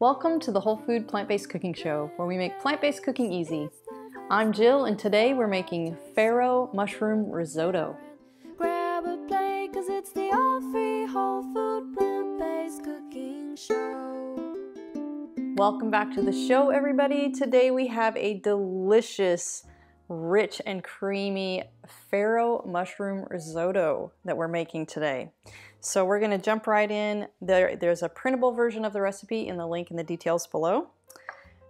Welcome to the Whole Food Plant-Based Cooking Show, where we make plant-based cooking easy. I'm Jill, and today we're making farro mushroom risotto. Grab a plate, 'cause it's the all-free Whole Food Plant-Based Cooking Show. Welcome back to the show, everybody. Today we have a delicious, rich and creamy farro mushroom risotto that we're making today. So we're gonna jump right in. There's a printable version of the recipe in the link in the details below.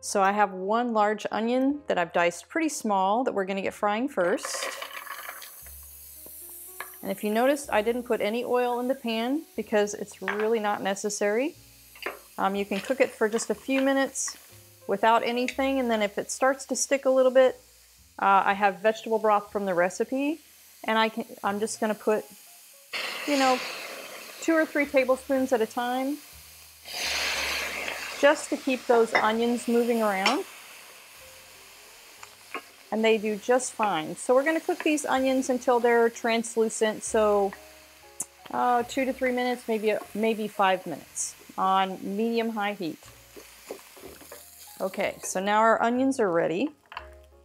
So I have one large onion that I've diced pretty small that we're gonna get frying first. And if you noticed, I didn't put any oil in the pan because it's really not necessary. You can cook it for just a few minutes without anything, and then if it starts to stick a little bit, I have vegetable broth from the recipe, and I'm just gonna put, you know, 2 or 3 tablespoons at a time, just to keep those onions moving around. And they do just fine. So we're gonna cook these onions until they're translucent, so 2 to 3 minutes, maybe 5 minutes on medium-high heat. Okay, so now our onions are ready.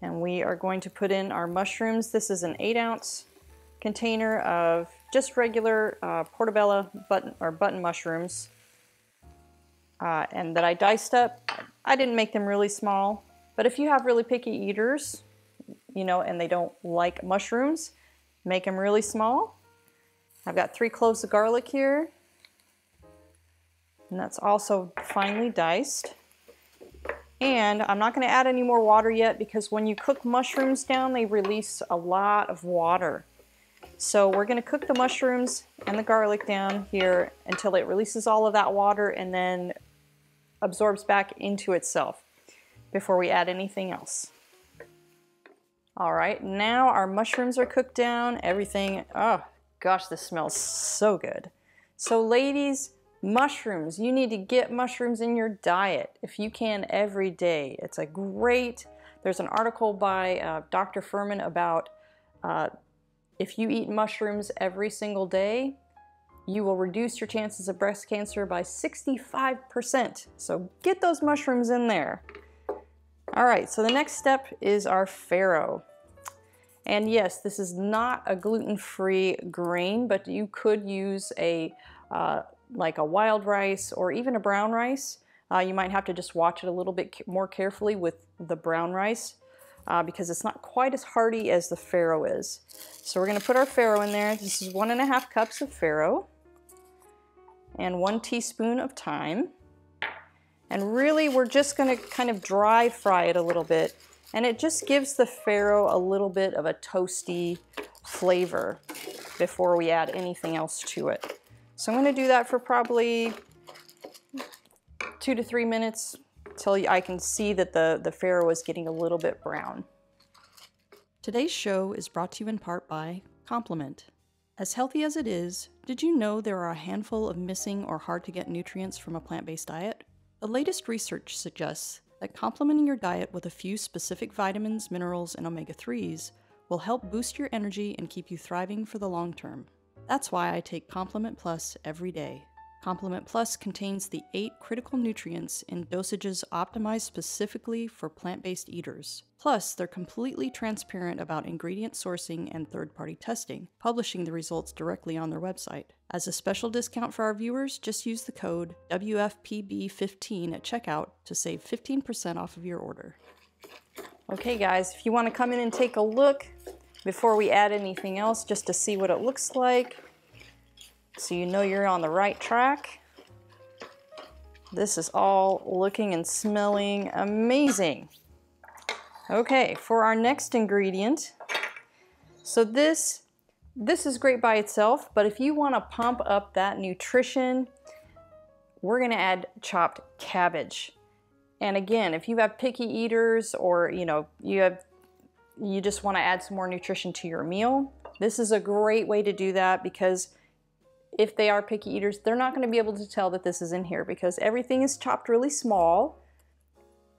And we are going to put in our mushrooms. This is an 8-ounce container of just regular portobello button mushrooms, and that I diced up. I didn't make them really small, but if you have really picky eaters, you know, and they don't like mushrooms, make them really small. I've got 3 cloves of garlic here, and that's also finely diced. And I'm not going to add any more water yet, because when you cook mushrooms down, they release a lot of water. So we're going to cook the mushrooms and the garlic down here until it releases all of that water and then absorbs back into itself before we add anything else. All right, now our mushrooms are cooked down, everything. Oh gosh, this smells so good. So ladies, mushrooms, you need to get mushrooms in your diet if you can every day. It's a great, there's an article by Dr. Fuhrman about if you eat mushrooms every single day, you will reduce your chances of breast cancer by 65%. So get those mushrooms in there. All right, so the next step is our farro. And yes, this is not a gluten-free grain, but you could use a like a wild rice or even a brown rice. You might have to just watch it a little bit more carefully with the brown rice because it's not quite as hearty as the farro is. So we're gonna put our farro in there. This is 1.5 cups of farro and 1 teaspoon of thyme. And really we're just gonna kind of dry fry it a little bit, and it just gives the farro a little bit of a toasty flavor before we add anything else to it. So I'm going to do that for probably 2 to 3 minutes till I can see that the farro is getting a little bit brown. Today's show is brought to you in part by Complement. As healthy as it is, did you know there are a handful of missing or hard to get nutrients from a plant-based diet? The latest research suggests that complementing your diet with a few specific vitamins, minerals, and omega-3s will help boost your energy and keep you thriving for the long term. That's why I take Complement Plus every day. Complement Plus contains the 8 critical nutrients in dosages optimized specifically for plant-based eaters. Plus, they're completely transparent about ingredient sourcing and third-party testing, publishing the results directly on their website. As a special discount for our viewers, just use the code WFPB15 at checkout to save 15% off of your order. Okay guys, if you want to come in and take a look, before we add anything else, just to see what it looks like, so you know you're on the right track. This is all looking and smelling amazing. Okay, for our next ingredient, so this is great by itself, but if you want to pump up that nutrition, we're gonna add chopped cabbage. And again, if you have picky eaters, or you know, you just want to add some more nutrition to your meal, this is a great way to do that, because if they are picky eaters, they're not going to be able to tell that this is in here because everything is chopped really small,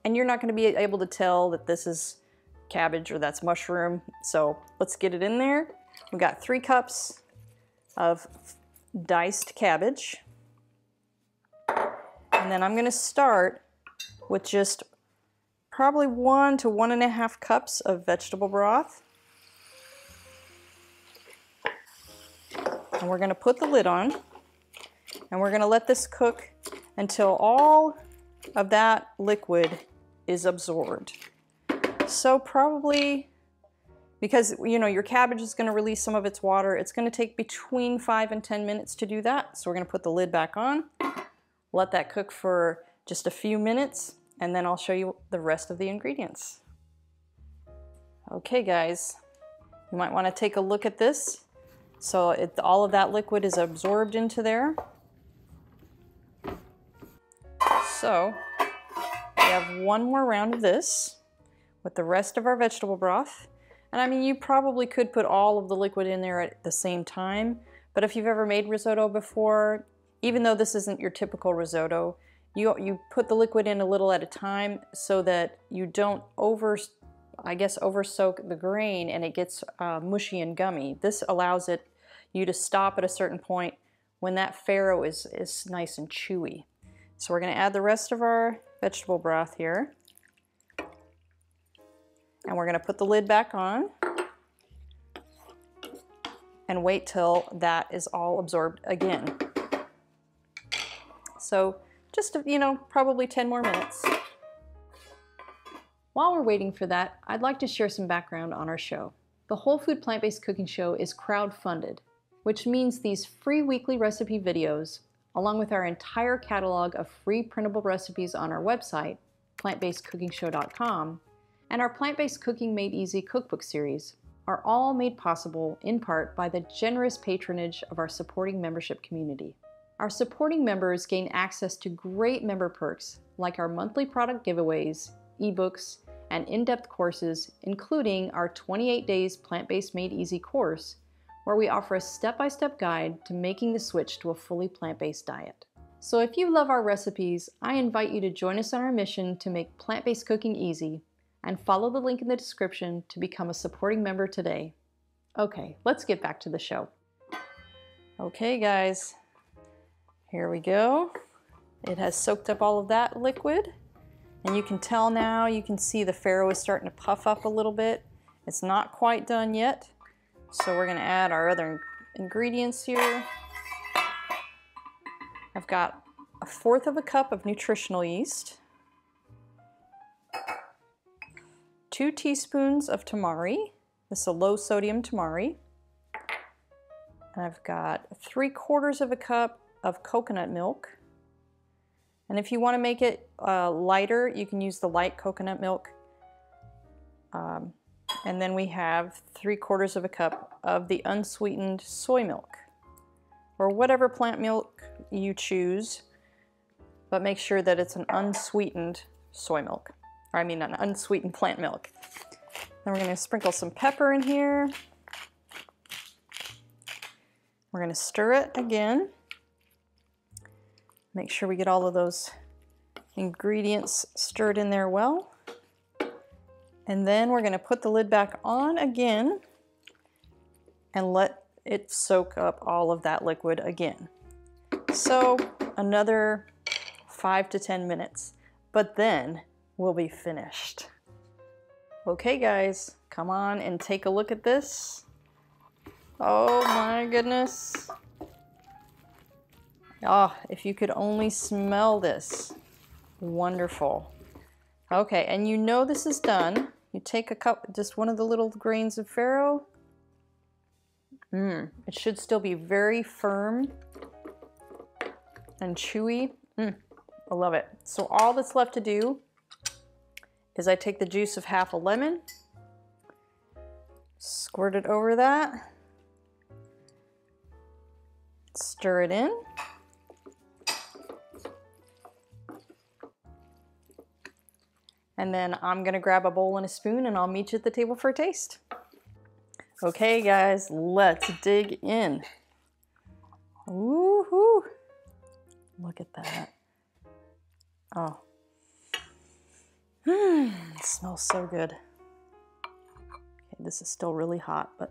and you're not going to be able to tell that this is cabbage or that's mushroom. So let's get it in there. We've got 3 cups of diced cabbage. And then I'm going to start with just probably 1 to 1.5 cups of vegetable broth. And we're going to put the lid on, and we're going to let this cook until all of that liquid is absorbed. So probably, because you know your cabbage is going to release some of its water, it's going to take between 5 and 10 minutes to do that. So we're going to put the lid back on, let that cook for just a few minutes, and then I'll show you the rest of the ingredients. Okay guys, you might want to take a look at this. So all of that liquid is absorbed into there. So we have one more round of this with the rest of our vegetable broth. And I mean, you probably could put all of the liquid in there at the same time, but if you've ever made risotto before, even though this isn't your typical risotto, you put the liquid in a little at a time so that you don't over soak the grain and it gets mushy and gummy. This allows you to stop at a certain point when that farro is nice and chewy. So we're going to add the rest of our vegetable broth here. And we're going to put the lid back on and wait till that is all absorbed again. So just, you know, probably 10 more minutes. While we're waiting for that, I'd like to share some background on our show. The Whole Food Plant-Based Cooking Show is crowdfunded, which means these free weekly recipe videos, along with our entire catalog of free printable recipes on our website, plantbasedcookingshow.com, and our Plant-Based Cooking Made Easy cookbook series, are all made possible in part by the generous patronage of our supporting membership community. Our supporting members gain access to great member perks like our monthly product giveaways, ebooks, and in-depth courses, including our 28 Days Plant-Based Made Easy course, where we offer a step-by-step guide to making the switch to a fully plant-based diet. So if you love our recipes, I invite you to join us on our mission to make plant-based cooking easy, and follow the link in the description to become a supporting member today. Okay, let's get back to the show. Okay guys, here we go. It has soaked up all of that liquid. And you can tell now, you can see the farro is starting to puff up a little bit. It's not quite done yet. So we're gonna add our other ingredients here. I've got 1/4 cup of nutritional yeast, 2 teaspoons of tamari. This is a low sodium tamari. And I've got 3/4 cup of coconut milk. And if you want to make it lighter, you can use the light coconut milk. And then we have 3/4 cup of the unsweetened soy milk, or whatever plant milk you choose, but make sure that it's an unsweetened soy milk. I mean an unsweetened plant milk. Then we're going to sprinkle some pepper in here. We're going to stir it again. Make sure we get all of those ingredients stirred in there well. And then we're going to put the lid back on again and let it soak up all of that liquid again. So another 5 to 10 minutes, but then we'll be finished. Okay guys, come on and take a look at this. Oh my goodness. Oh, if you could only smell this. Wonderful. Okay, and you know this is done. You take a cup, just one of the little grains of farro. It should still be very firm and chewy. I love it. So all that's left to do is I take the juice of half a lemon, squirt it over that, stir it in, and then I'm gonna grab a bowl and a spoon and I'll meet you at the table for a taste. Okay guys, let's dig in. Woohoo! Look at that. Oh. It smells so good. Okay, this is still really hot, but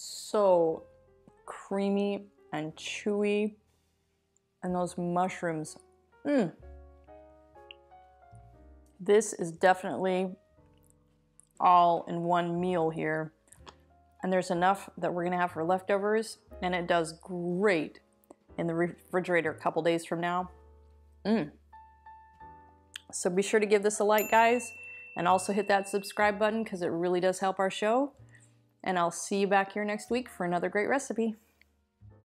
So creamy and chewy, and those mushrooms. This is definitely all in one meal here, and there's enough that we're gonna have for leftovers, and it does great in the refrigerator a couple days from now. So be sure to give this a like, guys, and also hit that subscribe button because it really does help our show. And I'll see you back here next week for another great recipe.